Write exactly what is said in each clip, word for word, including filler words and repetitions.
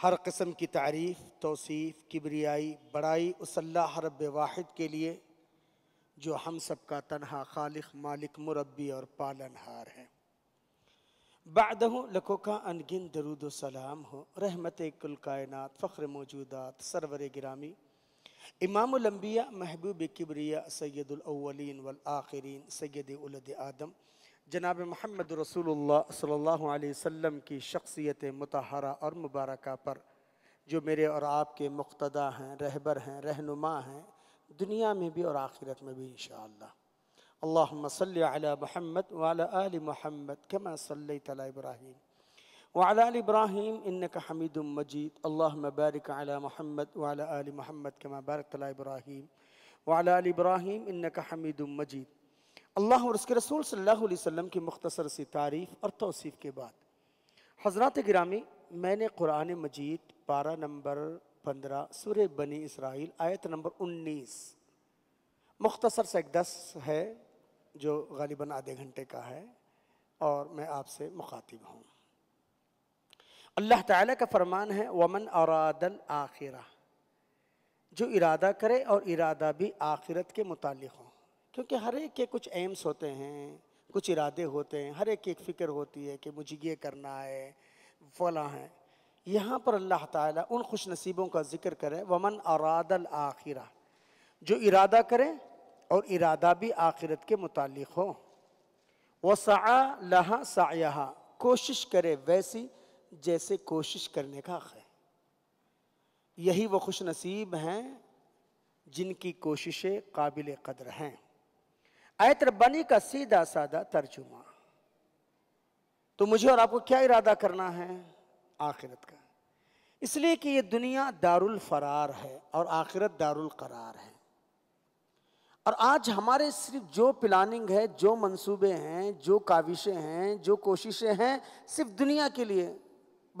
हर किस्म की तारीफ़, तौसीफ़, किबरियाई, बड़ाई उस अल्लाह रब वाहिद के लिए जो हम सब का तन्हा खालिक, मालिक, मुरब्बी और पालनहार है। बादहु लको का अनगिन दरूद व सलाम हो रहमत कुल कायनात, फ़ख्र मौजूदात, सरवर गिरामी, इमामुल अंबिया, महबूब किबरिया, सैयदुल अव्वलीन वल आखिरीन, सैयद उलद आदम, जनाब मोहम्मद रसूलुल्लाह सल्लल्लाहु अलैहि वसल्लम की शख्सियत मुतहरा और मुबारका पर, जो मेरे और आपके मुक्तदा हैं, रहबर हैं, रहनुमा हैं, दुनिया में भी और आखिरत में भी इंशाअल्लाह। अल्लाहुम्मा सल्लि अला मुहम्मद व अला आलि मुहम्मद कमा सल्लैत अला इब्राहीम व अला आलि इब्राहीम इन्नका हमीदुम मजीद। अल्लाहुम्मा बारिक अला मुहम्मद व अला आलि मुहम्मद कमा बारकत अला इब्राहीम व अला आलि इब्राहीम इन्नका हमीदुम मजीद। अल्लाह और उसके रसूल सल्लल्लाहु अलैहि वसल्लम की मुख्तसर सी तारीफ़ और तौसीफ़ के बाद हज़रात गिरामी, मैंने कुरान मजीद पारा नंबर पंद्रह, सूरह बनी इसराइल, आयत नंबर उन्नीस, मुख्तसर से एक दस है जो गालिबन आधे घंटे का है, और मैं आपसे मुखातिब हूँ। अल्लाह ताला का फरमान है, वमन अरादल आखिरा, जो इरादा करे और इरादा भी आखिरत के मुतालिक हो, क्योंकि हर एक के कुछ एम्स होते हैं, कुछ इरादे होते हैं, हर एक की एक फ़िक्र होती है कि मुझे ये करना है, फला है। यहाँ पर अल्लाह ताला उन खुश नसीबों का ज़िक्र करे, वमन अरादल आखिरा, जो इरादा करे और इरादा भी आखिरत के मुतालिक हो, वसआ लहा सायहा, कोशिश करे वैसी जैसे कोशिश करने का हक़ है। यही वो खुश नसीब हैं जिनकी कोशिशें काबिल कदर हैं। आयत रब्बानी का सीधा सादा तर्जुमा, तो मुझे और आपको क्या इरादा करना है आखिरत का, इसलिए कि ये दुनिया दारुल फरार है और आखिरत दारुल करार है। और आज हमारे सिर्फ जो प्लानिंग है, जो मंसूबे हैं, जो काविशें हैं, जो कोशिशें हैं, सिर्फ दुनिया के लिए,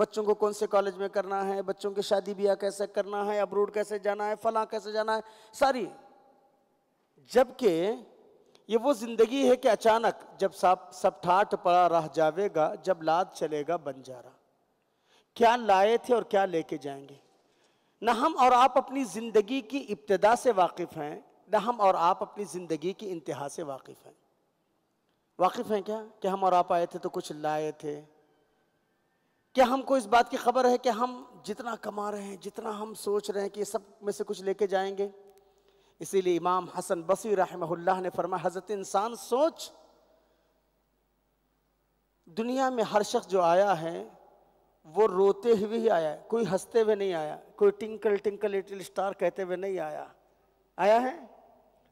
बच्चों को कौन से कॉलेज में करना है, बच्चों के शादी ब्याह कैसे करना है, अब्रूड कैसे जाना है, फलां कैसे जाना है, सारी। जबकि ये वो ज़िंदगी है कि अचानक जब सब सब ठाठ पड़ा रह जावेगा, जब लाद चलेगा बंजारा। क्या लाए थे और क्या लेके जाएंगे। ना हम और आप अपनी ज़िंदगी की इब्तिदा से वाकिफ़ हैं, ना हम और आप अपनी ज़िंदगी की इंतहा से वाकिफ़ हैं। वाकिफ़ हैं क्या कि हम और आप आए थे तो कुछ लाए थे? क्या हमको इस बात की खबर है कि हम जितना कमा रहे हैं, जितना हम सोच रहे हैं कि सब में से कुछ लेके जाएंगे? इसीलिए इमाम हसन बसरी रहमहुल्लाह ने फरमाया, हज़रत इंसान सोच, दुनिया में हर शख्स जो आया है वो रोते हुए ही आया है, कोई हंसते हुए नहीं आया, कोई टिंकल टिंकल लिटिल स्टार कहते हुए नहीं आया। आया है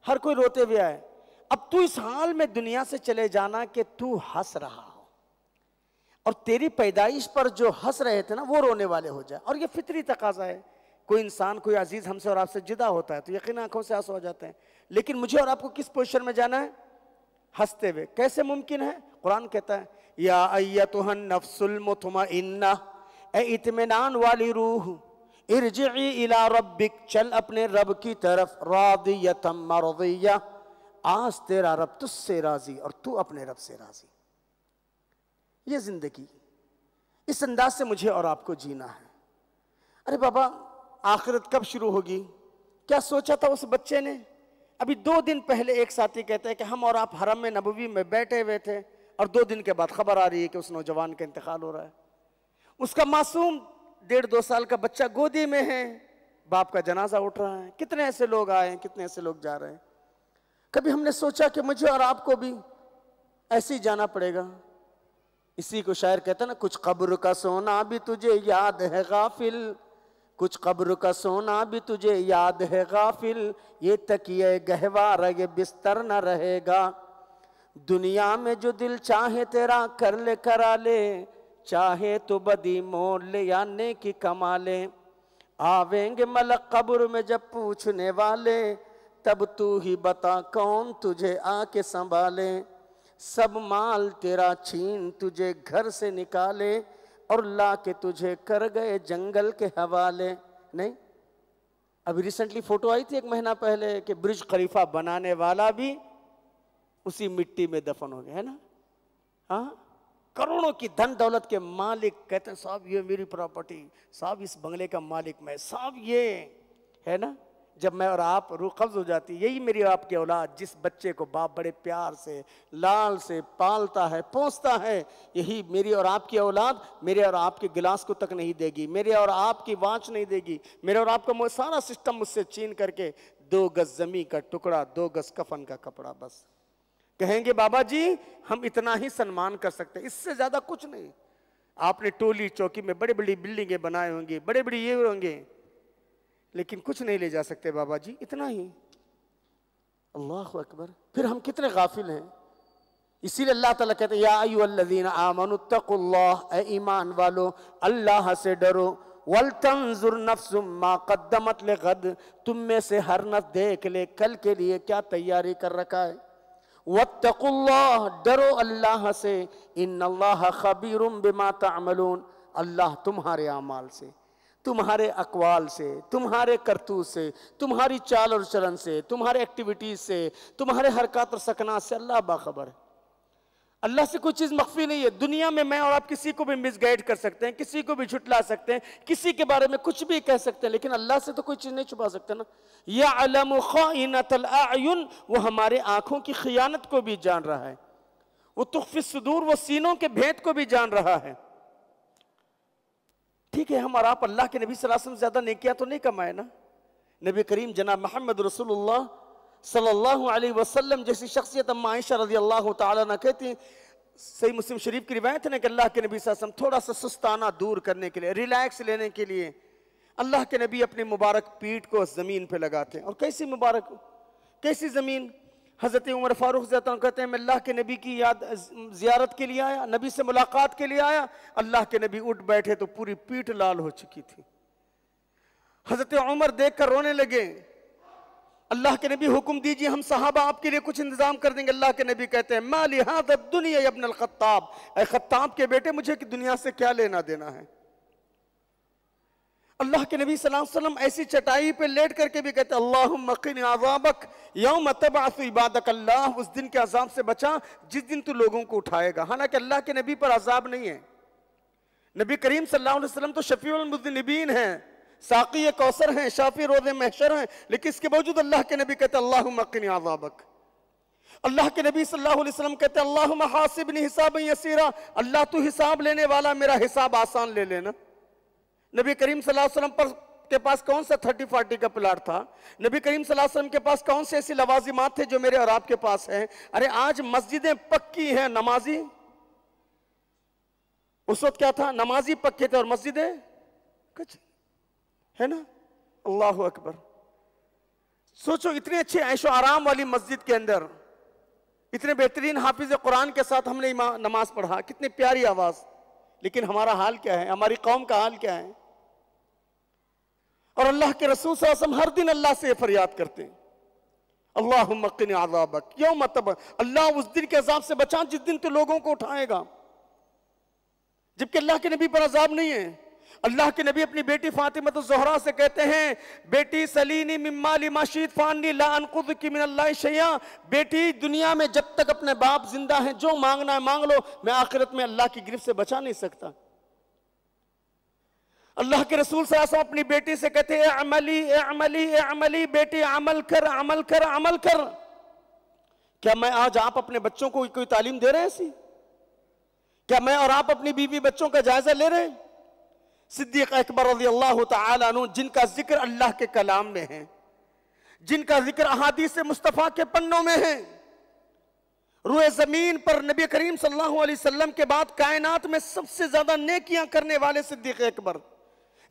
हर कोई रोते हुए आया। अब तू इस हाल में दुनिया से चले जाना कि तू हंस रहा हो, और तेरी पैदाइश पर जो हंस रहे थे ना, वो रोने वाले हो जाए। और ये फितरी तकाज़ा है। कोई इंसान, कोई अजीज़ हमसे और आपसे जुदा होता है तो यकीन आंखों से आंसू आ जाते हैं, लेकिन मुझे और आपको किस पोजीशन में जाना है? हंसते हुए। कैसे मुमकिन है? कुरान कहता है, या अय्यतुहन नफ्सुल मुत्मइन्ना, ए इत्मीनान वाली रूह, इरजिई इला रब्बिक, चल अपने रब की तरफ, रादियतम मरदिया, आज तेरा रब तुझसे राजी और तू अपने रब से राजी। ये जिंदगी, इस अंदाज से मुझे और आपको जीना है। अरे बाबा, आखिरत कब शुरू होगी? क्या सोचा था उस बच्चे ने? अभी दो दिन पहले एक साथी कहते हैं कि हम और आप हरम में नबवी में बैठे हुए थे, और दो दिन के बाद खबर आ रही है कि उस नौजवान का इंतकाल हो रहा है। उसका मासूम डेढ़ दो साल का बच्चा गोदी में है, बाप का जनाजा उठ रहा है। कितने ऐसे लोग आए हैं, कितने ऐसे लोग जा रहे हैं। कभी हमने सोचा कि मुझे और आपको भी ऐसे ही जाना पड़ेगा? इसी को शायर कहता है ना, कुछ कब्र का सोना भी तुझे याद है गाफिल, कुछ कब्र का सोना भी तुझे याद है गाफिल, ये तकिए गहवार ये बिस्तर न रहेगा, दुनिया में जो दिल चाहे तेरा कर ले करा ले, चाहे तो बदी मोल ले या नेकी कमा ले, आवेंगे मलक कब्र में जब पूछने वाले, तब तू ही बता कौन तुझे आके संभाले, सब माल तेरा छीन तुझे घर से निकाले, और ला के तुझे कर गए जंगल के हवाले। नहीं, अभी रिसेंटली फ़ोटो आई थी एक महीना पहले कि ब्रिज खलीफा बनाने वाला भी उसी मिट्टी में दफन हो गया है ना। हाँ, करोड़ों की धन दौलत के मालिक कहते हैं साहब ये मेरी प्रॉपर्टी, साहब इस बंगले का मालिक मैं, साहब ये है ना। जब मैं और आप रूह कब्ज हो जाती, यही मेरी आपकी औलाद, जिस बच्चे को बाप बड़े प्यार से लाल से पालता है पोसता है, यही मेरी और आपकी औलाद मेरे और आपके गिलास को तक नहीं देगी, मेरे और आपकी वांच नहीं देगी, मेरे और आपका सारा सिस्टम मुझसे छीन करके दो गज जमी का टुकड़ा, दो गज कफन का कपड़ा, बस कहेंगे बाबा जी हम इतना ही सम्मान कर सकते हैं, इससे ज़्यादा कुछ नहीं। आपने टोली चौकी में बड़ी बड़ी बिल्डिंगें बनाए होंगी, बड़े बड़े ये होंगे, लेकिन कुछ नहीं ले जा सकते बाबा जी, इतना ही। अल्लाह अकबर, फिर हम कितने गाफिल हैं। इसीलिए अल्लाह ताला कहते हैं या अय्युहल्लज़ीना आमनु तक़ुल्लाह, ए ईमान वालो अल्लाह से डरो, वल तंजुर नफ्सुम मा क़द्दमत लिग़द, तुम में से हर नफ्स देख ले कल के लिए क्या तैयारी कर रखा है। वत्तक़ुल्लाह, डरो अल्लाह से, इन्नल्लाह ख़बीरुम बिमा तामलून, अल्लाह तुम्हारे अमाल से, तुम्हारे अकवाल से, तुम्हारे करतूत से, तुम्हारी चाल और चलन से, तुम्हारे एक्टिविटीज़ से, तुम्हारे हरकत और सकना से अल्लाह बाखबर है। अल्लाह से कोई चीज़ मख्फी नहीं है। दुनिया में मैं और आप किसी को भी मिसगाइड कर सकते हैं, किसी को भी झुटला सकते हैं, किसी के बारे में कुछ भी कह सकते हैं, लेकिन अल्लाह से तो कोई चीज़ नहीं छुपा सकते ना। या अलम ख़ाइनतल आयुन, वो हमारे आँखों की खयानत को भी जान रहा है, वो तुख्फिस सुदूर, वो सीनों के भेद को भी जान रहा है। ठीक है, हम और आप अल्लाह के नबी सल्लल्लाहु अलैहि वसल्लम ज़्यादा नेकियां तो नहीं कमाए ना, नबी करीम जनाब मोहम्मद रसूलुल्लाह सल्लल्लाहु अलैहि वसल्लम जैसी शख्सियत। अम्मा आयशा रज़ी अल्लाह तआला अन्हा कहती, सही मुस्लिम शरीफ की रिवायत है ना कि अल्लाह के नबी सल्लल्लाहु अलैहि वसल्लम थोड़ा सा सुस्ताना दूर करने के लिए, रिलैक्स लेने के लिए अल्लाह के नबी अपनी मुबारक पीठ को ज़मीन पर लगाते हैं। और कैसी मुबारक, कैसी ज़मीन। हज़रत उमर फ़ारूक़ रज़ियल्लाहु अन्हु कहते हैं मैं अल्लाह के नबी की याद ज़ियारत के लिए आया, नबी से मुलाकात के लिए आया, अल्लाह के नबी उठ बैठे तो पूरी पीठ लाल हो चुकी थी। हज़रत उमर देखकर रोने लगे। अल्लाह के नबी हुक्म दीजिए, हम सहाबा आपके लिए कुछ इंतज़ाम कर देंगे। अल्लाह के नबी कहते हैं मा लि हाज़ा दुनिया या इब्न अल-ख़त्ताब, ऐ ख़त्ताब के बेटे मुझे कि दुनिया से क्या लेना देना है। अल्लाह के नबी सल्लल्लाहु अलैहि वसल्लम ऐसी चटाई पे लेट करके भी कहते अल्लाहुम्मा क़िनी अज़ाबक यौम तबअसु इबादक, अल्लाह उस दिन के अजाब से बचा जिस दिन तू लोगों को उठाएगा। हालांकि अल्लाह के नबी पर अजाब नहीं है, नबी करीम सल्लल्लाहु अलैहि वसल्लम तो शफीउल मुज़न्निबीन हैं, साक़ी कौसर हैं, शाफ़ी रोज़े महशर हैं, लेकिन इसके बावजूद अल्लाह के नबी कहते अल्लाहुम्मा क़िनी अज़ाबक। अल्लाह के नबी सल्लल्लाहु अलैहि वसल्लम कहते अल्लाहुम्मा हासिबनी हिसाबन यसीरा, अल्लाह तू हिसाब लेने वाला, मेरा हिसाब आसान ले लेना। नबी करीम सल्लल्लाहु अलैहि वसल्लम पर के पास कौन सा थर्टी फोर्टी का प्लाट था, नबी करीम सल्लल्लाहु अलैहि वसल्लम के पास कौन से ऐसी लवाजिमात थे जो मेरे और आपके पास हैं। अरे आज मस्जिदें पक्की हैं, नमाजी उस वक्त क्या था, नमाजी पक्के थे और मस्जिदें कुछ है ना। अल्लाह अकबर, सोचो इतने अच्छे ऐशो आराम वाली मस्जिद के अंदर इतने बेहतरीन हाफिज कुरान के साथ हमने नमाज पढ़ा, कितनी प्यारी आवाज़, लेकिन हमारा हाल क्या है, हमारी कौम का हाल क्या है। और अल्लाह के रसूल सल्लल्लाहु अलैहि वसल्लम हर दिन अल्लाह से फरियाद करते हैं अल्लाहुम्मा क़िनी अज़ाबक यौम तबअस, अल्लाह उस दिन के अजाब से बचा जिस दिन तो लोगों को उठाएगा। जबकि अल्लाह के नबी पर अजाब नहीं है। अल्लाह के नबी अपनी बेटी फातिमा तो ज़हरा से कहते हैं बेटी सलीनी मिम्मा लिमा शीत फान्नी ला अनक़ुज़ुकी मिनल्लाहि शैया, बेटी दुनिया में जब तक अपने बाप जिंदा हैं जो मांगना है मांग लो, मैं आखिरत में अल्लाह की गिरफ्त से बचा नहीं सकता। अल्लाह के रसूल सल्लल्लाहु अलैहि वसल्लम अपनी बेटी से कहते हैं अमली अमली अमली, बेटी अमल कर अमल कर अमल कर। क्या मैं आज आप अपने बच्चों को कोई तालीम दे रहे हैं ऐसी? क्या मैं और आप अपनी बीवी बच्चों का जायजा ले रहे हैं? सिद्दीक़ अकबर रज़ियल्लाहु ताला अन्हु जिनका जिक्र अल्लाह के कलाम में है, जिनका जिक्र अहादीस मुस्तफ़ा के पन्नों में है, रूए ज़मीन पर नबी करीम सल्लल्लाहु अलैहि वसल्लम के बाद कायनात में सबसे ज़्यादा नेकियां करने वाले सिद्दीक़ अकबर,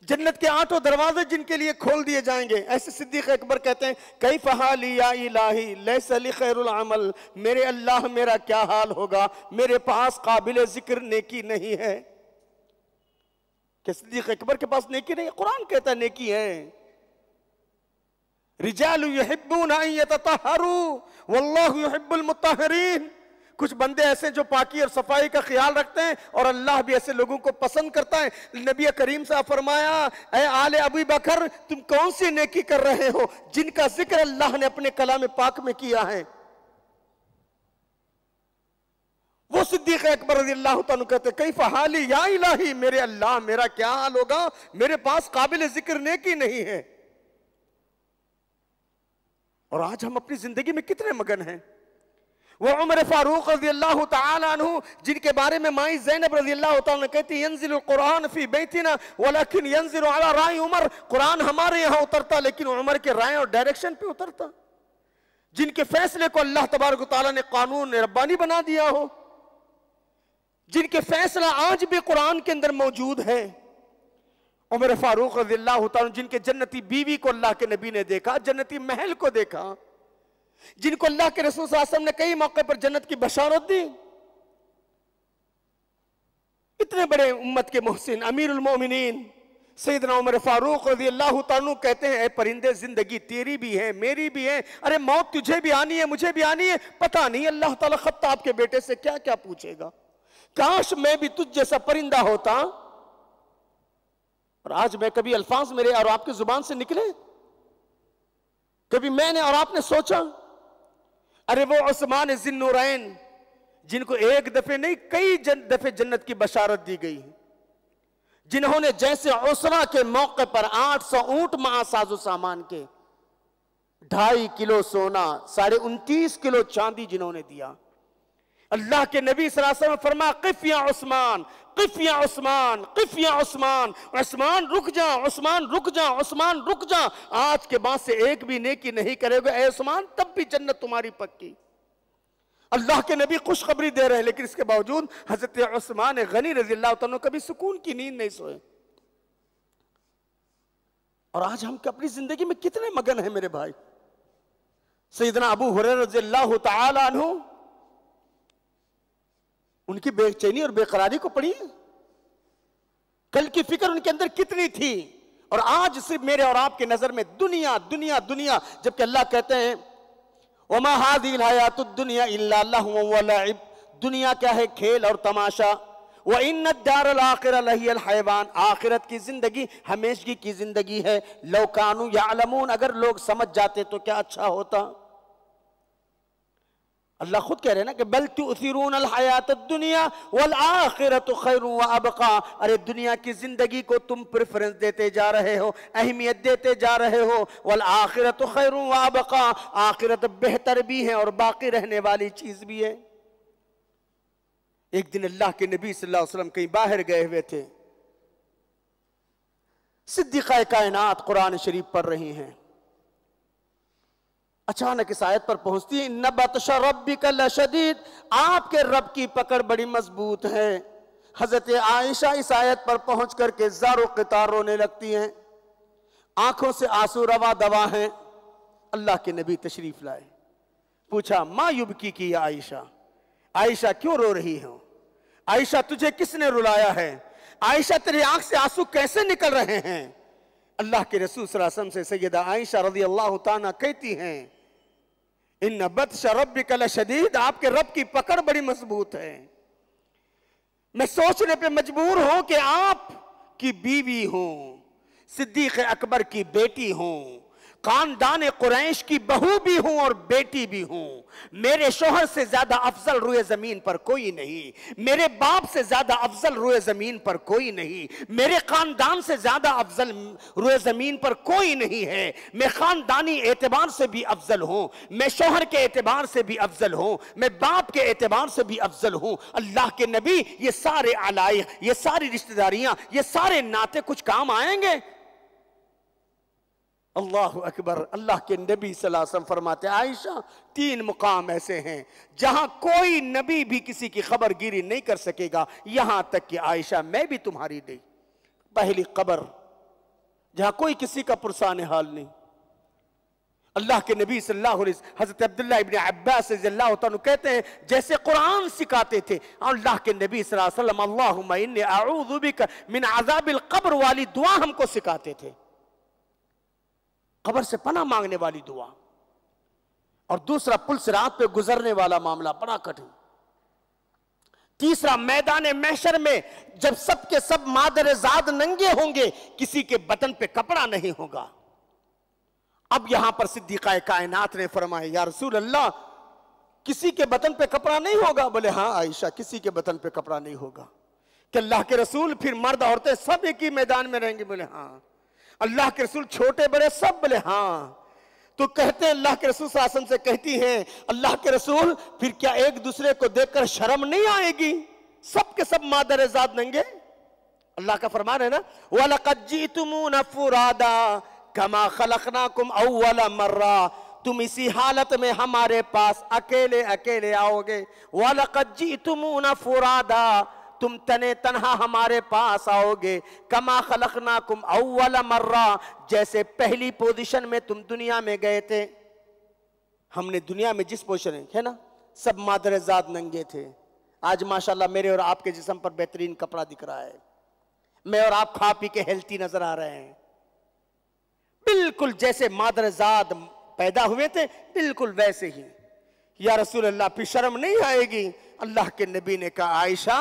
जन्नत के आठों दरवाजे जिनके लिए खोल दिए जाएंगे, ऐसे सिद्दीक़ अकबर कहते हैं कैफ़ हाली या इलाही लैसा ली खैरुल अमल, मेरे अल्लाह मेरा क्या हाल होगा, मेरे पास काबिल जिक्र नेकी नहीं है। सिद्दीक़ अकबर के पास नेकी नहीं, कुरान कहता है नेकी है। रिजालु युहिब्बून अन यततहरू वल्लाहु युहिब्बुल मुतहरीन, कुछ बंदे ऐसे जो पाकी और सफाई का ख्याल रखते हैं और अल्लाह भी ऐसे लोगों को पसंद करता है। नबी करीम से फरमाया ए आले अबी बकर, तुम कौन सी नेकी कर रहे हो जिनका जिक्र अल्लाह ने अपने कलाम पाक में किया है। वो सिद्दीक अकबर रज़ी अल्लाह ताला कहते कई फ़हाली या इलाही, मेरे अल्लाह मेरा क्या हाल होगा, मेरे पास काबिल जिक्र नेकी नहीं है। और आज हम अपनी जिंदगी में कितने मगन हैं। वो उमर फारूक रज़ी अल्लाह ताला अन्हु जिनके बारे में माई ज़ैनब रज़ी अल्लाह ताला कहती यंज़िलु कुरान फ़ी बैतिना वलकिन यंज़िलु अला राय उमर, कुरान हमारे यहाँ उतरता लेकिन उमर के राय और डायरेक्शन पे उतरता, जिनके फैसले को अल्लाह तबारक व तआला ने कानून रब्बानी बना दिया हो, जिनके फैसला आज भी कुरान के अंदर मौजूद है। उमर फारूक रज़ियल्लाहु ताला जिनके जन्नती बीवी को अल्लाह के नबी ने देखा, जन्नती महल को देखा, जिनको अल्लाह के रसूल सल्लल्लाहु अलैहि वसल्लम ने कई मौके पर जन्नत की बशारत दी। इतने बड़े उम्मत के मोहसिन अमीरुल मोमिनीन सैयदना उमर फारूक रज़ियल्लाहु ताला कहते हैं, ए परिंदे जिंदगी तेरी भी है मेरी भी है, अरे मौत तुझे भी आनी है मुझे भी आनी है, पता नहीं अल्लाह ताला खत्ताब के बेटे से क्या क्या पूछेगा, काश मैं भी तुझ जैसा परिंदा होता। और आज मैं कभी अल्फाज मेरे और आपकी जुबान से निकले, कभी मैंने और आपने सोचा, अरे वो उस्मान ज़िन्नूरैन जिनको एक दफे नहीं कई जन, दफे जन्नत की बशारत दी गई, जिन्होंने जैसे उसरा के मौके पर आठ सौ ऊंट महा साजो सामान के, ढाई किलो सोना, साढ़े उनतीस किलो चांदी जिन्होंने दिया। अल्लाह के नबी सल्लल्लाहु अलैहि वसल्लम फरमा क़िफ़िया उस्मान क़िफ़िया उस्मान क़िफ़िया उस्मान, उस्मान रुक जा उस्मान रुक जा उस्मान रुक जा, आज के बाद से एक भी नेकी नहीं करेगा ए उस्मान, तब भी जन्नत तुम्हारी पक्की। अल्लाह के नबी खुशखबरी दे रहे हैं, लेकिन इसके बावजूद हज़रत उस्मान गनी रज़ियल्लाहु तआला कभी सुकून की नींद नहीं सोए। और आज हम अपनी जिंदगी में कितने मगन हैं मेरे भाई। सैयदना अबू हुरैरा रज़ियल्लाहु तआला अन्हु उनकी बेचैनी और बेकरारी को पढ़िए, कल की फिक्र उनके अंदर कितनी थी, और आज सिर्फ मेरे और आपके नजर में दुनिया दुनिया दुनिया, जबकि अल्लाह कहते हैं वमा हादिल हयातुद दुनिया इल्ला लहु व लइब, दुनिया क्या है खेल और तमाशा, व इन्न दारल आखिरह लहियल हैवान, आखिरत की जिंदगी हमेशगी की जिंदगी है। लौ कानू यालमून, अगर लोग समझ जाते तो क्या अच्छा होता। अल्लाह खुद कह रहे हैं ना कि बल तुसीरून अल हयात दुनिया वल आखिरतु खैरु व अबका, अरे दुनिया की जिंदगी को तुम प्रेफरेंस देते जा रहे हो, अहमियत देते जा रहे हो, वल आखिरतु खैरु व अबका, आखिरत बेहतर भी है और बाकी रहने वाली चीज भी है। एक दिन अल्लाह के नबी सल्लल्लाहु अलैहि वसल्लम कहीं बाहर गए हुए थे, सिद्दीक़ा कायनात कुरान शरीफ पढ़ रही हैं, अचानक इस आयत पर पहुंचती है इन्ना बतशा रब्बिका लशदीद, आपके रब की पकड़ बड़ी मजबूत है। हजरत आयशा इस आयत पर पहुंच करके ज़ारो क़तार रोने लगती हैं, आंखों से आंसू रवा दवा हैं। अल्लाह के नबी तशरीफ लाए, पूछा माँ युबकी की या आयशा, आयशा क्यों रो रही हो, आयशा तुझे किसने रुलाया है, आयशा तेरी आंख से आंसू कैसे निकल रहे हैं। अल्लाह के रसूल सल्लल्लाहु अलैहि वसल्लम से सैयदा आयशा रज़ियल्लाहु ताला कहती हैं इन्ना बत्श रब्बिका लशदीद, आपके रब की पकड़ बड़ी मजबूत है। मैं सोचने पे मजबूर हूं कि आप की बीवी हूं, सिद्दीक़ अकबर की बेटी हूं, खानदान कुरैश की बहू भी हूं और बेटी भी हूं, मेरे शोहर से ज्यादा अफजल रुए जमीन पर कोई नहीं, मेरे बाप से ज्यादा अफजल रुए जमीन पर कोई नहीं, मेरे खानदान से ज्यादा अफजल रुए जमीन पर कोई नहीं है, मैं खानदानी एतबार से भी अफजल हूं, मैं शोहर के एतबार से भी अफजल हूं, मैं बाप के एतबार से भी अफजल हूं। अल्लाह के नबी ये सारे अलाइक, ये सारी रिश्तेदारियां, ये सारे नाते कुछ काम आएंगे। अल्लाह अकबर। अल्लाह के नबी सल्लल्लाहु अलैहि वसल्लम फरमाते आयशा, तीन मुकाम ऐसे हैं जहां कोई नबी भी किसी की खबर गिरी नहीं कर सकेगा, यहां तक कि आयशा मैं भी तुम्हारी नहीं। पहली कब्र जहां कोई किसी का पुरसान हाल नहीं। अल्लाह के नबी सल्लल्लाहु अलैहि वसल्लम हज़रत अब्दुल्लाह इब्न अब्बास रज़ियल्लाहु तआला कहते हैं जैसे कुरान सिखाते थे अल्लाह के नबी सल्लल्लाहु अलैहि वसल्लम, अल्लाहुम्मा इन्नी अऊज़ु बिका मिन अज़ाबिल कब्र वाली दुआ हमको सिखाते थे, खबर से पना मांगने वाली दुआ। और दूसरा पुल सिरात पे गुजरने वाला मामला बड़ा कठिन। तीसरा मैदान महशर में जब सबके सब, सब मादरेजाद नंगे होंगे, किसी के बदन पे कपड़ा नहीं होगा। अब यहां पर सिद्दीक़ा कायनात ने फरमाया या रसूल अल्लाह, किसी के बदन पे कपड़ा नहीं होगा? बोले हाँ आयशा, किसी के बदन पे कपड़ा नहीं होगा। कि अल्लाह के रसूल फिर मर्द औरतें सब एक ही मैदान में रहेंगे? बोले हाँ। अल्लाह के रसूल छोटे बड़े सब? बोले हाँ। तो कहते अल्लाह के रसूल शासन से कहती हैं अल्लाह के रसूल फिर क्या एक दूसरे को देखकर शर्म नहीं आएगी? सब के सब मादरेजात देंगे। अल्लाह का फरमान है ना, वलक़द जीतुमूना फुरादा कमा खलक़नाकुम अव्वल मर्रा, तुम इसी हालत में हमारे पास अकेले अकेले आओगे। वलक़द जीतुमूना फुरादा, तुम तने तनहा हमारे पास आओगे। कमा खलक़नाकुम अव्वल मर्रा, जैसे पहली पोजीशन में तुम दुनिया में गए थे। हमने दुनिया में जिस पोजीशन है ना, सब मादरेजात नंगे थे। आज माशाल्लाह मेरे और आपके जिस्म पर बेहतरीन कपड़ा दिख रहा है, मैं और आप खा पी के हेल्थी नजर आ रहे हैं। बिल्कुल जैसे मादरजात पैदा हुए थे बिल्कुल वैसे ही। या रसूल अल्लाह, फिर शर्म नहीं आएगी? अल्लाह के नबी ने कहा आयशा,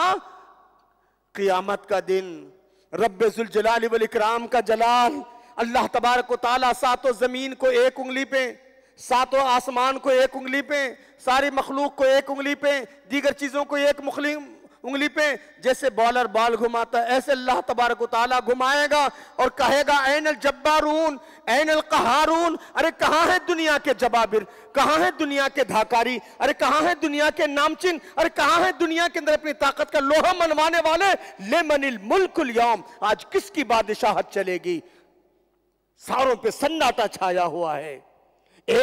क़ियामत का दिन, रब्बुल जलाल वल इकराम का जलाल, अल्लाह तबारक व तआला सातों ज़मीन को एक उंगली पे, सातों आसमान को एक उंगली पे, सारी मखलूक को एक उंगली पे, दीगर चीज़ों को एक मुखली उंगली पे, जैसे बॉलर बॉल घुमाता है ऐसे अल्लाह तबारक व तआला घुमाएगा और कहेगा ऐनल जब्बारून ऐनल क़हारून, अरे कहाँ है दुनिया के जबाबिर, कहाँ है दुनिया के धाकारी, अरे कहाँ है दुनिया के नामचिन, अरे कहाँ है दुनिया के अंदर अपनी ताकत का लोहा मनवाने वाले। लिमनिल मुल्कुल यौम, आज किसकी बादशाहत चलेगी? सारों पे सन्नाटा छाया हुआ है।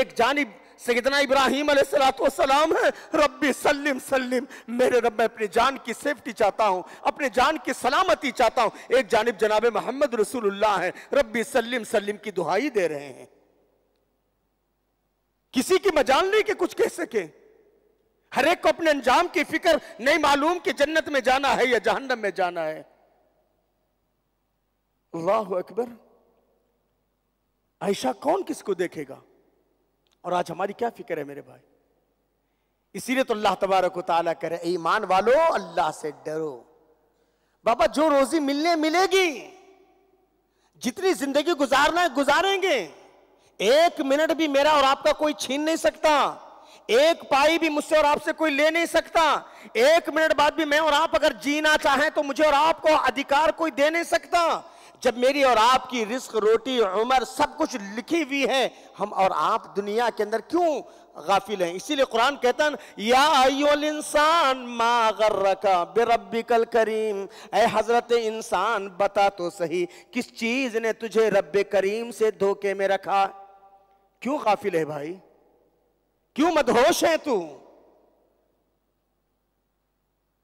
एक जानिब सैयदना इब्राहिम अलैहिस्सलाम है, रब्बी सल्लिम सल्लिम, मेरे रब मैं अपनी जान की सेफ्टी चाहता हूँ, अपनी जान की सलामती चाहता हूँ। एक जानिब जनाब मोहम्मद रसूलुल्लाह है, रब्बी सल्लिम सल्लिम की दुहाई दे रहे हैं। किसी की मजाल नहीं कि कुछ कह सके, हर एक को अपने अंजाम की फिक्र नहीं, मालूम कि जन्नत में जाना है या जहन्नम में जाना है। अल्लाहु अकबर। आयशा कौन किसको देखेगा? और आज हमारी क्या फिक्र है मेरे भाई? इसीलिए तो अल्लाह तबारक व तआला कह रहे ईमान वालों अल्लाह से डरो। बाबा जो रोजी मिलने मिलेगी, जितनी जिंदगी गुजारना है गुजारेंगे, एक मिनट भी मेरा और आपका कोई छीन नहीं सकता, एक पाई भी मुझसे और आपसे कोई ले नहीं सकता। एक मिनट बाद भी मैं और आप अगर जीना चाहें तो मुझे और आपको अधिकार कोई दे नहीं सकता। जब मेरी और आपकी रिस्क रोटी उम्र सब कुछ लिखी हुई है, हम और आप दुनिया के अंदर क्यों गाफिल हैं? इसीलिए कुरान कहता है या अय्युल इंसान मा गर्रका बिरब्बिकल करीम, ऐ हजरत इंसान बता तो सही किस चीज़ ने तुझे रब्बे करीम से धोखे में रखा। क्यों गाफिल है भाई? क्यों मदहोश है तू?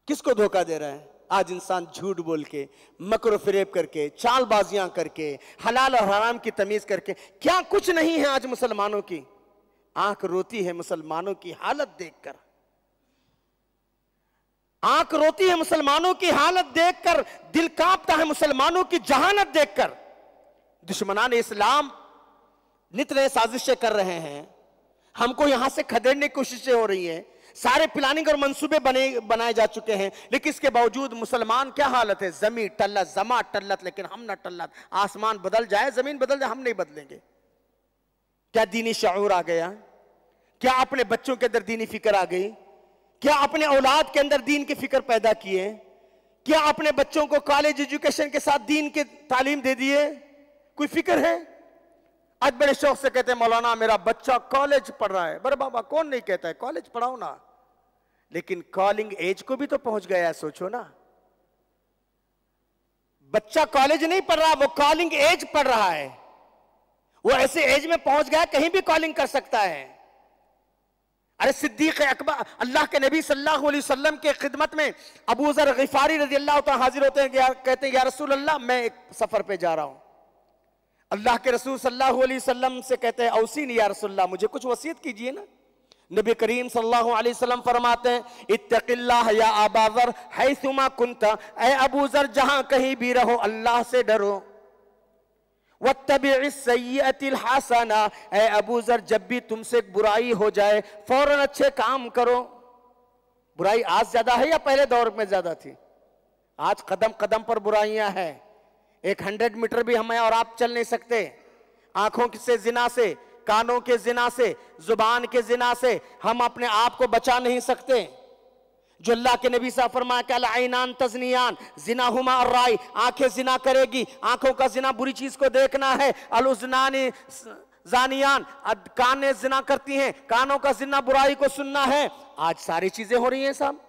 किसको धोखा दे रहा है? आज इंसान झूठ बोल के, मकर फरेब करके, चालबाजियां करके, हलाल और हराम की तमीज करके, क्या कुछ नहीं है आज मुसलमानों की। आंख रोती है मुसलमानों की हालत देखकर, आंख रोती है मुसलमानों की हालत देखकर, दिल कांपता है मुसलमानों की जहानत देखकर। दुश्मनान इस्लाम नित नए साजिशें कर रहे हैं, हमको यहां से खदेड़ने की कोशिशें हो रही है, सारे प्लानिंग और मंसूबे बने बनाए जा चुके हैं, लेकिन इसके बावजूद मुसलमान क्या हालत है? जमीन टल्लत, जमा टल्लत, लेकिन हम ना टल्लत। आसमान बदल जाए, जमीन बदल जाए, हम नहीं बदलेंगे। क्या दीनी शऊर आ गया? क्या अपने बच्चों के अंदर दीनी फिक्र आ गई? क्या अपने औलाद के अंदर दीन की फिक्र पैदा किए? क्या अपने बच्चों को कॉलेज एजुकेशन के साथ दीन के तालीम दे दिए? कोई फिक्र है? आज बड़े शौक से कहते हैं मौलाना मेरा बच्चा कॉलेज पढ़ रहा है। बड़े बाबा कौन नहीं कहता है कॉलेज पढ़ाओ ना, लेकिन कॉलिंग एज को भी तो पहुंच गया है, सोचो ना। बच्चा कॉलेज नहीं पढ़ रहा, वो कॉलिंग एज पढ़ रहा है। वो ऐसे एज में पहुंच गया कहीं भी कॉलिंग कर सकता है। अरे सिद्दीक़ अकबर अल्लाह के नबी सल्लल्लाहु अलैहि वसल्लम के खिदमत में अबू ज़र ग़िफ़ारी रज़ियल्लाहु तआला हाजिर होते हैं, कहते हैं या रसूल अल्लाह मैं एक सफर पे जा रहा हूं। अल्लाह के रसूल सल्लल्लाहु अलैहि वसल्लम से कहते हैं औसीनी या रसूल अल्लाह, मुझे कुछ वसीयत कीजिए ना। नबी करीम सल्लल्लाहु अलैहि वसल्लम फरमाते हैं इत्तक़िल्लाह या अबा ज़र हैसुमा कुन्ता, ऐ अबू ज़र जहां कहीं भी रहो अल्लाह से डरो। वत्तबिइस सय्यअतिल हसना, ऐ अबू ज़र जब भी तुमसे बुराई हो जाए फौरन अच्छे काम करो। बुराई आज ज्यादा है या पहले दौर में ज्यादा थी? आज कदम कदम पर बुराइयां हैं। एक हंड्रेड मीटर भी हम और आप चल नहीं सकते, आंखों से जिना से, कानों के जिना से, जुबान के जिना से हम अपने आप को बचा नहीं सकते। जो अल्लाह के नबी सा फरमाया लाइनान तजनियान जिना हुमा और राय, आंखें जिना करेगी, आंखों का जिना बुरी चीज को देखना है। अलुजनानी जानियान, कानें जिना करती हैं, कानों का जिना बुराई को सुनना है। आज सारी चीजें हो रही हैं साहब।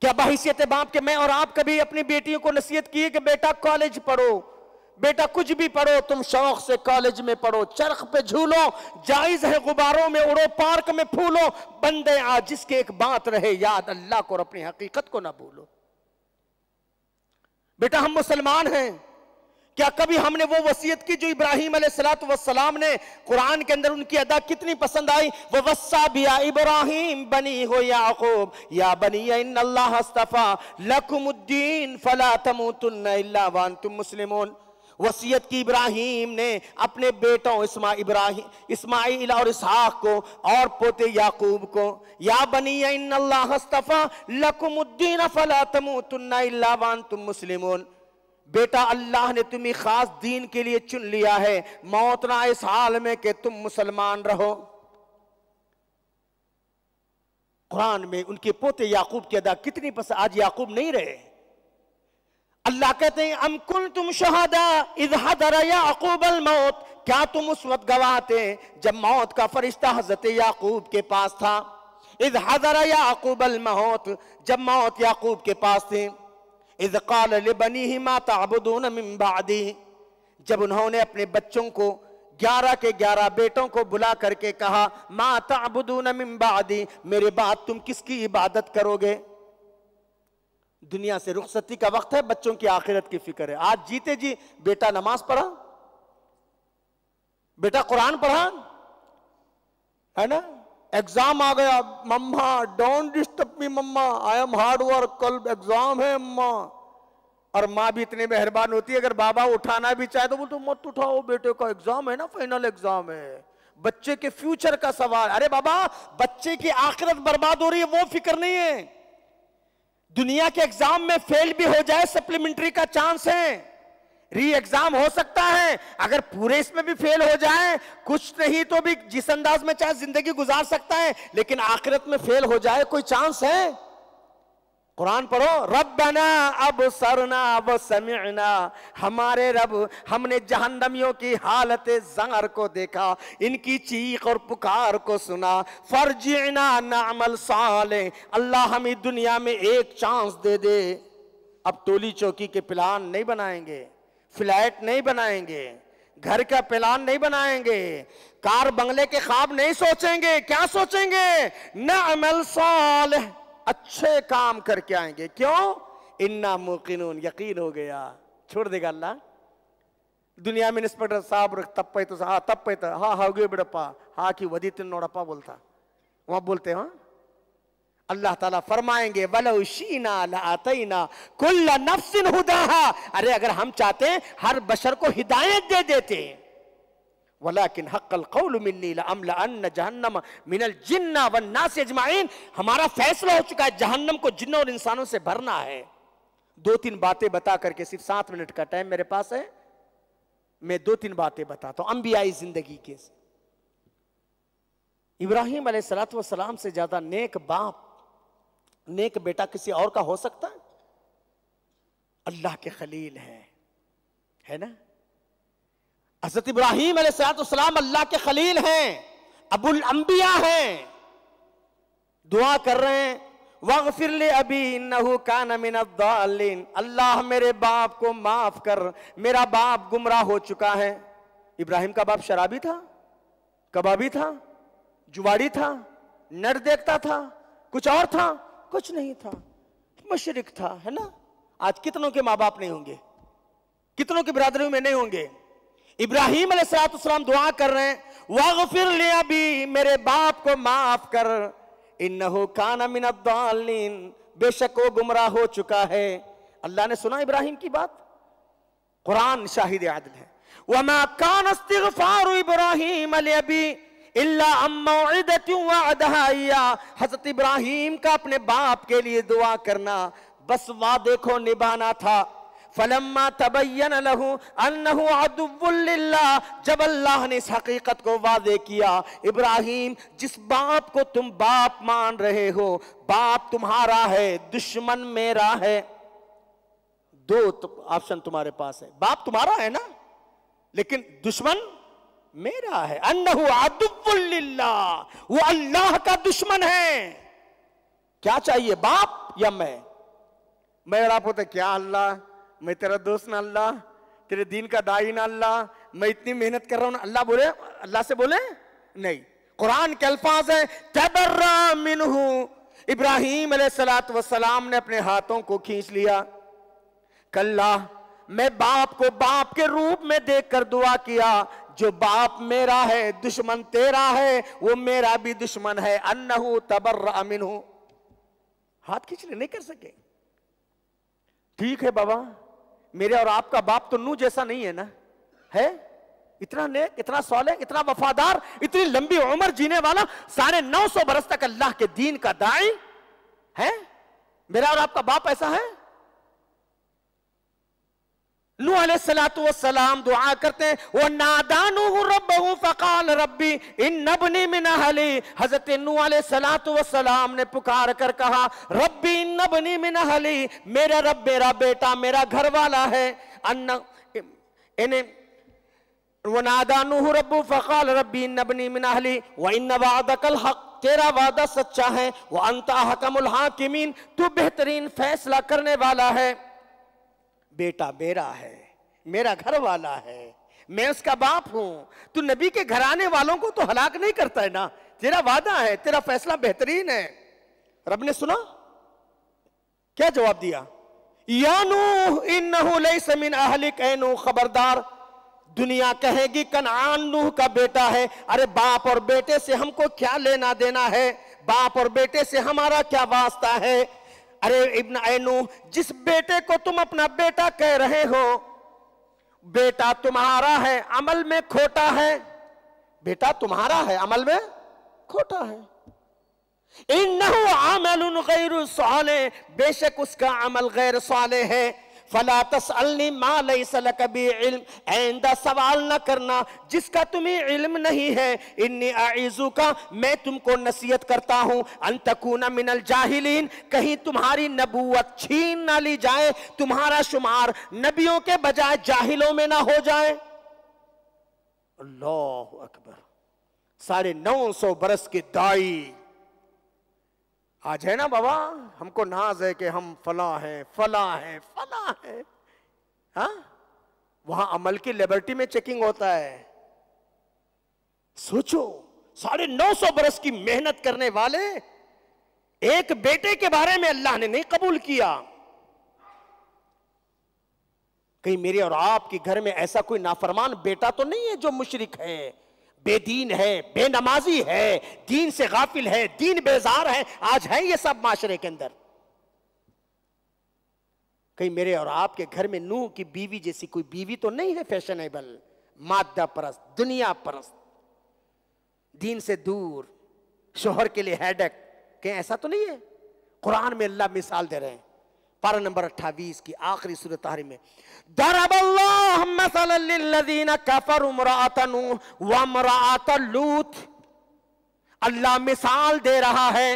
क्या बहसियत बाप के मैं और आप कभी अपनी बेटियों को नसीहत की है कि बेटा कॉलेज पढ़ो, बेटा कुछ भी पढ़ो, तुम शौक से कॉलेज में पढ़ो, चरख पे झूलो, जायज है गुब्बारों में उड़ो, पार्क में फूलो, बंदे आज जिसके एक बात रहे याद, अल्लाह को और अपनी हकीकत को ना भूलो। बेटा हम मुसलमान हैं, क्या कभी हमने वो वसीयत की जो इब्राहीम अलैहिस्सलातु वस्सलाम ने कुरान के अंदर, उनकी अदा कितनी पसंद आई। वो वस्सा बिया इब्राहीम बनी हो याकूब या बनी इन्नल्लाह अस्तफा लकुमुद्दीन फला तमूतुन्ना इल्ला व अंतुम मुस्लिमून। वसीयत की इब्राहीम ने अपने बेटों इस्मा इब्राहीम इस्माइल और इसहाक को और पोते याकूब को, या बनी इन्नल्लाह अस्तफा लकुमुद्दीन फला तमूतुन्ना इल्ला व अंतुम मुस्लिमून। बेटा अल्लाह ने तुम्हें खास दीन के लिए चुन लिया है, मौत ना इस हाल में कि तुम मुसलमान रहो। कुरान में उनके पोते याकूब की अदा कितनी पसंद। आज याकूब नहीं रहे, अल्लाह कहते हैं अम कुंतुम शुहदा इज़ हदरा याकूबल मौत, क्या तुम उस वक्त गवाह थे जब मौत का फरिश्ता हजरत याकूब के पास था। इज़ हदरा याकूबल मौत, जब मौत याकूब के पास थी। इज़ क़ाल लिबनीहि मा तअबुदून मिन बअदी, जब उन्होंने अपने बच्चों को ग्यारह के ग्यारह बेटों को बुला करके कहा मा तअबुदून मिन बअदी, मेरे बाद तुम किसकी इबादत करोगे। दुनिया से रुखसती का वक्त है, बच्चों की आखिरत की फिक्र है। आज जीते जी बेटा नमाज पढ़ा, बेटा कुरान पढ़ा, है ना। एग्जाम आ गया, mamma don't disturb me mamma, I am hard work, कल एग्जाम है अम्मा। और माँ भी इतने मेहरबान होती है, अगर बाबा उठाना भी चाहे तो बोलते मत उठाओ, बेटे का एग्जाम है ना, फाइनल एग्जाम है, बच्चे के फ्यूचर का सवाल। अरे बाबा बच्चे की आखिरत बर्बाद हो रही है, वो फिक्र नहीं है। दुनिया के एग्जाम में फेल भी हो जाए सप्लीमेंट्री का चांस है, री एग्जाम हो सकता है। अगर पूरे इसमें भी फेल हो जाए, कुछ नहीं तो भी जिस अंदाज में चाहे जिंदगी गुजार सकता है, लेकिन आखिरत में फेल हो जाए कोई चांस है। कुरान पढ़ो, रब्बना अबसरना व समिअना, हमारे रब हमने जहन्नमियों की हालत ज़ार को देखा, इनकी चीख और पुकार को सुना। फरजिना नअमल सालेह, अल्लाह हमें दुनिया में एक चांस दे दे। अब टोली चौकी के प्लान नहीं बनाएंगे, फ्लैट नहीं बनाएंगे, घर का प्लान नहीं बनाएंगे, कार बंगले के ख्वाब नहीं सोचेंगे। क्या सोचेंगे, ना अमल साल, अच्छे काम करके आएंगे। क्यों, इन्ना मुकिनून, यकीन हो गया। छोड़ देगा अल्लाह दुनिया में। इंस्पेक्टर साहब तप्पे तो हाँ तप्पे तो हाँ हाँ गए बड़प्पा हाँ की वदी तीन नोड़प्पा बोलता, वहाँ बोलते हैं। अल्लाह ताला फरमाएंगे वलौ शीना लातैना कुल्ला नफ्सिन हुदाहा, अरे अगर हम चाहते हर बशर को हिदायत दे देते। वलाकिन हक्कल कौल मिन्नी लअम्ला अन्न जहन्नम मिनल जिन्ना वन्नास अजमाइन, हमारा फैसला हो चुका है, जहन्नम को जिन्नों और इंसानों से भरना है। दो तीन बातें बता करके, सिर्फ सात मिनट का टाइम मेरे पास है, मैं दो तीन बातें बताता हूँ अंबियाई जिंदगी के। इब्राहीम अलैहिस्सलातु वस्सलाम से ज्यादा नेक बाप, नेक बेटा किसी और का हो सकता है। अल्लाह के खलील है, है ना। हजरत इब्राहीम अलैहिस्सलाम अल्लाह के खलील हैं, अबुल अंबिया हैं। दुआ कर रहे हैं वग़फ़िर लि अबी इन्नहु कान मिनद्दालिन, अल्लाह मेरे बाप को माफ कर, मेरा बाप गुमराह हो चुका है। इब्राहिम का बाप शराबी था, कबाबी था, जुवाड़ी था, नर देखता था, कुछ और था, कुछ नहीं था, मुशरिक था, है ना। आज कितनों के माँ बाप नहीं होंगे, कितनों की बिरादरियों में नहीं होंगे। इब्राहीम अलैहिस्सलाम दुआ कर रहे हैं वाग़फ़िर लि अबी, मेरे बाप को माफ कर, इन्नहु कान मिनद्दालिन, बेशक वो गुमराह हो चुका है। अल्लाह ने सुना इब्राहिम की बात, कुरान शाहिद आदिल है। वमा कान इस्तिग़फ़ारु इब्राहीम लि अबी इल्ला अम्मौइदतु वअदहाया, हज़रत इब्राहीम का अपने बाप के लिए दुआ करना, बस वादे को निभाना था। फलम्मा तबय्यन लहू अन्नहु अदुव्वुल्लिल्लाह, जब अल्लाह ने इस हकीकत को वादे किया, इब्राहीम जिस बाप को तुम बाप मान रहे हो, बाप तुम्हारा है, दुश्मन मेरा है। दो ऑप्शन तुम्हारे पास है, बाप तुम्हारा है ना, लेकिन दुश्मन मेरा है। अन्नहु अदुव्वुल्लिल्लाह, वो अल्लाह का दुश्मन है। क्या चाहिए, बाप या मैं? मैं और आप होते, क्या अल्लाह, मैं तेरा दोस्त ना अल्लाह, तेरे दीन का दाई ना अल्लाह, मैं इतनी मेहनत कर रहा हूं ना अल्लाह, बोले अल्लाह से बोले नहीं। कुरान के अल्फाज है तबर्रा मिनहु, इब्राहीम अलैहिस्सलातु वस्सलाम ने अपने हाथों को खींच लिया। कल्ला, मैं बाप को बाप के रूप में देखकर दुआ किया, जो बाप मेरा है दुश्मन तेरा है, वो मेरा भी दुश्मन है। अन्नहु तबर्रा मिनहु, हाथ खींचने नहीं कर सके। ठीक है बाबा, मेरे और आपका बाप तो नूह जैसा नहीं है ना, है इतना नेक, इतना सालेह, इतना वफादार, इतनी लंबी उम्र जीने वाला, साढ़े नौ सौ बरस तक अल्लाह के दीन का दाई है। मेरा और आपका बाप ऐसा है? नूह अलैहिस्सलातु वस्सलाम दुआ करते हैं, वो नादानूहु रब्बहु फकाल रब्बी इन्नबनी मिन अहली। हजरत नूह अलैहिस्सलातु वस्सलाम ने पुकार कर कहा, रब्बी इन्नबनी मिन अहली, मेरा रब मेरा बेटा मेरा घर वाला है। अन्न इन्हें वो नादानूहु रब्बहु फकाल रब्बी इन्नबनी मिन अहली व इन्न वअदकल हक, तेरा वादा सच्चा है, व अंत अहकमुल हाकिमीन, तू बेहतरीन फैसला करने वाला है। बेटा मेरा है, मेरा घर वाला है, मैं उसका बाप हूं, तू नबी के घराने वालों को तो हलाक नहीं करता है ना, तेरा वादा है, तेरा फैसला बेहतरीन है। रब ने सुना, क्या जवाब दिया, या नूह इन्नहु लैसा मिन अहलिक, ऐ नूह खबरदार, दुनिया कहेगी कनान नूह का बेटा है। अरे बाप और बेटे से हमको क्या लेना देना है, बाप और बेटे से हमारा क्या वास्ता है? अरे इब्न ऐनू, जिस बेटे को तुम अपना बेटा कह रहे हो, बेटा तुम्हारा है अमल में खोटा है, बेटा तुम्हारा है अमल में खोटा है। इन्नहु अमलुन गैरु सालेह, बेशक उसका अमल गैर सालेह है। फला तसअलनी मा लैसा लक बि इल्म, आइंदा सवाल न करना जिसका तुम्हें इल्म नहीं है। इन्नी अईज़ुका, मैं तुमको नसीहत करता हूँ, अन तकूना मिनल जाहिलीन, कहीं तुम्हारी नबूवत छीन ना ली जाए, तुम्हारा शुमार नबियों के बजाय जाहिलों में ना हो जाए। अल्लाह अकबर, साढ़े नौ सौ बरस के दाई। आज है ना बाबा, हमको नाज है कि हम फला है फला है फला है, हा? वहां अमल की लेबोरेटरी में चेकिंग होता है। सोचो, साढ़े नौ सौ बरस की मेहनत करने वाले एक बेटे के बारे में अल्लाह ने नहीं कबूल किया। कहीं मेरे और आपके घर में ऐसा कोई नाफरमान बेटा तो नहीं है जो मुशरिक है, बेदीन है, बेनमाजी है, दीन से गाफिल है, दीन बेजार है? आज है ये सब माशरे के अंदर। कहीं मेरे और आपके घर में नूह की बीवी जैसी कोई बीवी तो नहीं है फैशनेबल, मादा परस्त, दुनिया परस्त, दीन से दूर, शोहर के लिए हैडक? कहीं ऐसा तो नहीं है? कुरान में अल्लाह मिसाल दे रहे हैं, पारा नंबर अट्ठाईस की आखिरी सूरह तहरीम में, दरबल्लाह मसलन लिल्लज़ीना कफरू इम्राअत नूह व इम्राअत लूत, अल्लाह मिसाल दे रहा है।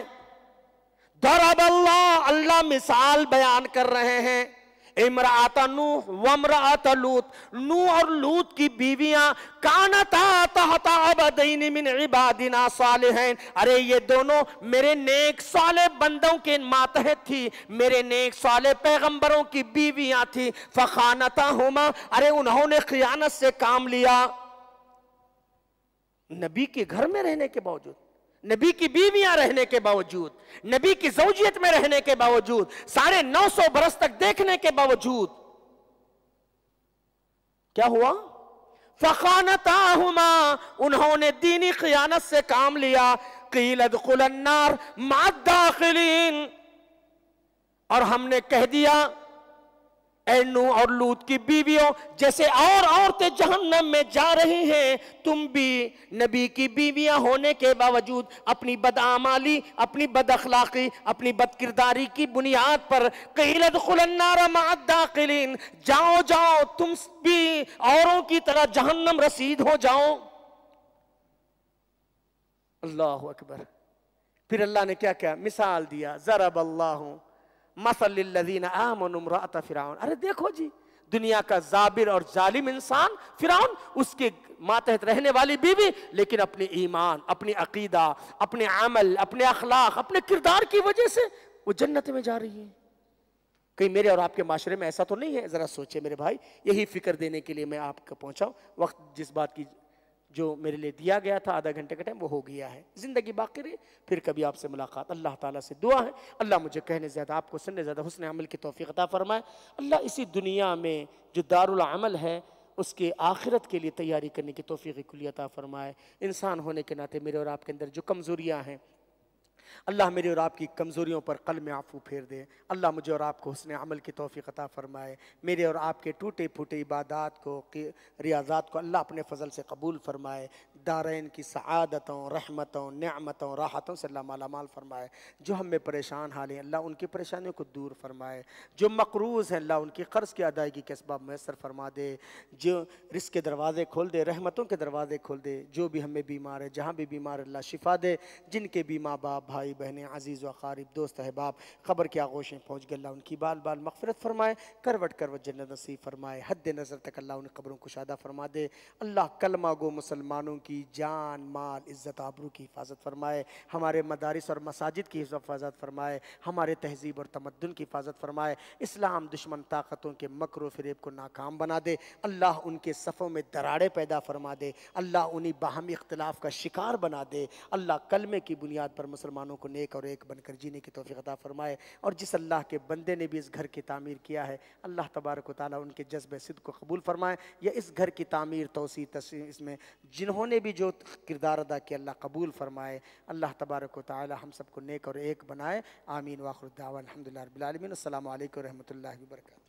दरबल्लाह, अल्लाह मिसाल बयान कर रहे हैं, इम्राअत नूह व इम्राअत लूत, नूह और लूत की बीवियां, कानता तहता अबदैन मिन इबादिना सालिहीन, अरे ये दोनों मेरे नेक साले बंदों के मातहत थी, मेरे नेक साले पैगंबरों की बीवियां थी। फखानताहुमा, अरे उन्होंने खियानत से काम लिया। नबी के घर में रहने के बावजूद, नबी की बीवियां रहने के बावजूद, नबी की ज़ौजियत में रहने के बावजूद, साढ़े नौ सौ बरस तक देखने के बावजूद क्या हुआ? फखानताहुमा, उन्होंने दीनी खयानत से काम लिया। क़ील अदख़ुलन्नार मअद दाखिलीन, और हमने कह दिया एनू और लूत की बीवियों जैसे और औरतें जहन्नम में जा रही हैं, तुम भी नबी की बीवियां होने के बावजूद अपनी बदआमाली, अपनी बदअखलाकी, अपनी बदकिरदारी की बुनियाद पर क़ील उदख़ुलन नार मअद दाख़िलीन, जाओ जाओ तुम भी औरों की तरह जहन्नम रसीद हो जाओ। अल्लाहु अकबर। फिर अल्लाह ने क्या क्या मिसाल दिया, ज़रबल्लाहु मसलिल लज़ीना आमनु इम्राअत फ़िरऔन। अरे देखो जी, दुनिया का जाबिर और जालिम इंसान फ़िरऔन, उसके मातहत रहने वाली बीवी, लेकिन अपने ईमान, अपने अकीदा, अपने अमल, अपने अखलाक, अपने किरदार की वजह से वो जन्नत में जा रही है। कहीं मेरे और आपके माशरे में ऐसा तो नहीं है? ज़रा सोचे मेरे भाई। यही फिक्र देने के लिए मैं आपको पहुँचाऊँ। वक्त जिस बात की जो मेरे लिए दिया गया था, आधा घंटे का टाइम, वो हो गया है। ज़िंदगी बाकी रही, फिर कभी आपसे मुलाकात। अल्लाह ताला से दुआ है, अल्लाह मुझे कहने ज़्यादा, आपको सुनने ज़्यादा, हुस्न अमल की तौफीक अता फरमाए। अल्लाह इसी दुनिया में जो दारुल अमल है, उसके आखिरत के लिए तैयारी करने की तौफीक कुल्लियत अता फरमाए। इंसान होने के नाते मेरे और आपके अंदर जो कमज़ोरियाँ हैं, अल्लाह मेरे और आपकी कमज़ोरियों पर कल में आफू फेर दे। अल्लाह मुझे और आपको हुस्न अमल की तौफीक अता फ़रमाए। मेरे और आपके टूटे फूटे इबादात को, रियाजात को अल्लाह अपने फ़ज़ल से कबूल फ़रमाए। दारैन की सआदतों, रहमतों, नेमतों, राहतों से अल्लाह मालामाल फ़रमाए। जो हम में परेशान हाल हैं, अल्लाह उनकी परेशानियों को दूर फ़रमाए। जो मकरूज़ हैं, अल्लाह उनकी क़र्ज़ की अदायगी के असबाब मैसर फ़रमा दे। जो रिज़्क़ के दरवाज़े खोल दे, रहमतों के दरवाज़े खोल दे। जो भी हमें बीमार है, जहाँ भी बीमार, अल्लाह शिफ़ा दे। जिनके भी माँ बाप, भाई बहनें, अजीज़ व अक़ारिब, दोस्त अहबाब ख़बर की आगोश में पहुँच गए, अल्लाह उनकी बाल बाल मग़फ़िरत फ़रमाए। करवट करवट जन्नत नसीब फ़रमाए। हद नज़र तक अल्लाह उन क़ब्रों को शादा फ़रमा दे। अल्लाह कलमा गो मुसलमानों की जान, माल, इज़्ज़त, आबरू की हिफाज़त फ़रमाए। हमारे मदारिस और मसाजिद की हिफाज़त फ़रमाए। हमारे तहज़ीब और तमद्दुन की हिफाज़त फ़रमाए। इस्लाम दुश्मन ताकतों के मकर व फ़रेब को नाकाम बना दे। अल्लाह उनके सफ़ों में दराड़े पैदा फ़रमा दे। अल्लाह उन्हीं बाहमी इख्तिलाफ़ का शिकार बना दे। अल्लाह कलमे की बुनियाद पर मुसलमान को नेक और एक बनकर जीने की तौफीक अता फरमाए। और जिस अल्लाह के बंदे ने भी इस घर की तामीर किया है, अल्लाह तबारक व तआला उनके जज्बे सिद्क़ को कबूल फरमाए। या इस घर की तामीर, तोसी, तस्सीम, इसमें जिन्होंने भी जो किरदार अदा किया, अल्लाह कबूल फरमाए। अल्लाह तबारक व तआला हम सबको नेक और एक बनाए। आमीन वाखिर दावा अल्हम्दुलिल्लाह रब्बिल आलमीन। अस्सलामु अलैकुम व रहमतुल्लाहि व बरकातहू।